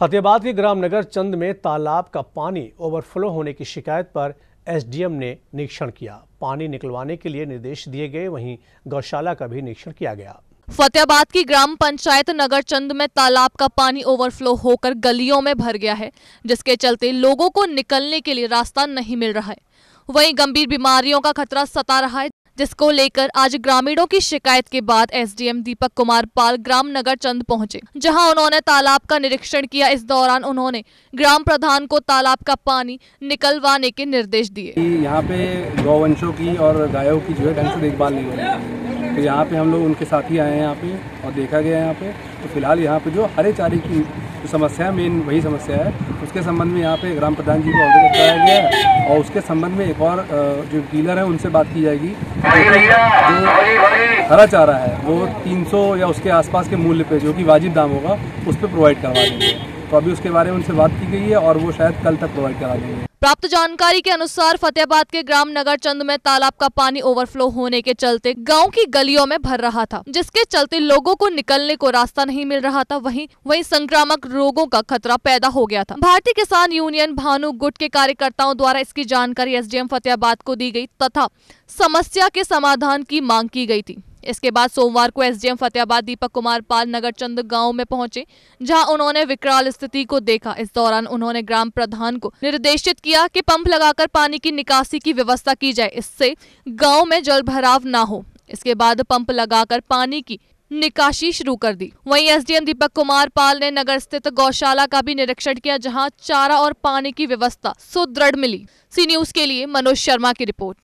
फतेहाबाद के ग्राम नगर चंद में तालाब का पानी ओवरफ्लो होने की शिकायत पर एसडीएम ने निरीक्षण किया। पानी निकलवाने के लिए निर्देश दिए गए, वहीं गौशाला का भी निरीक्षण किया गया। फतेहाबाद की ग्राम पंचायत नगर चंद में तालाब का पानी ओवरफ्लो होकर गलियों में भर गया है, जिसके चलते लोगों को निकलने के लिए रास्ता नहीं मिल रहा है। वहीं गंभीर बीमारियों का खतरा सता रहा है, जिसको लेकर आज ग्रामीणों की शिकायत के बाद एसडीएम दीपक कुमार पाल ग्राम नगर चंद पहुंचे, जहां उन्होंने तालाब का निरीक्षण किया। इस दौरान उन्होंने ग्राम प्रधान को तालाब का पानी निकलवाने के निर्देश दिए। यहां पे गौवंशों की और गायों की जो है ढंग से देखभाल नहीं हो रही, तो यहाँ पे हम लोग उनके साथ ही आए हैं यहाँ पे और देखा गया है यहाँ पे। तो फिलहाल यहाँ पे जो हरे चारे की समस्या है, मेन वही समस्या है, उसके संबंध में यहाँ पे ग्राम प्रधान जी को अवगत कराया गया है और उसके संबंध में एक और जो डीलर है उनसे बात की जाएगी। जो हरा चारा है वो 300 या उसके आसपास के मूल्य पे, जो कि वाजिब दाम होगा, उस पे प्रोवाइड करवा देंगे। तो अभी उसके बारे में उनसे बात की गई है और वो शायद कल तक प्रोवाइड करा देंगे। प्राप्त जानकारी के अनुसार फतेहाबाद के ग्राम नगर चंद में तालाब का पानी ओवरफ्लो होने के चलते गांव की गलियों में भर रहा था, जिसके चलते लोगों को निकलने को रास्ता नहीं मिल रहा था। वहीं संक्रामक रोगों का खतरा पैदा हो गया था। भारतीय किसान यूनियन भानु गुट के कार्यकर्ताओं द्वारा इसकी जानकारी एसडीएम फतेहाबाद को दी गई तथा समस्या के समाधान की मांग की गई थी। इसके बाद सोमवार को एसडीएम फतेहाबाद दीपक कुमार पाल नगर चंद गाँव में पहुंचे, जहां उन्होंने विकराल स्थिति को देखा। इस दौरान उन्होंने ग्राम प्रधान को निर्देशित किया कि पंप लगाकर पानी की निकासी की व्यवस्था की जाए, इससे गांव में जल भराव ना हो। इसके बाद पंप लगाकर पानी की निकासी शुरू कर दी। वहीं एसडीएम दीपक कुमार पाल ने नगर स्थित गौशाला का भी निरीक्षण किया, जहाँ चारा और पानी की व्यवस्था सुदृढ़ मिली। सी न्यूज के लिए मनोज शर्मा की रिपोर्ट।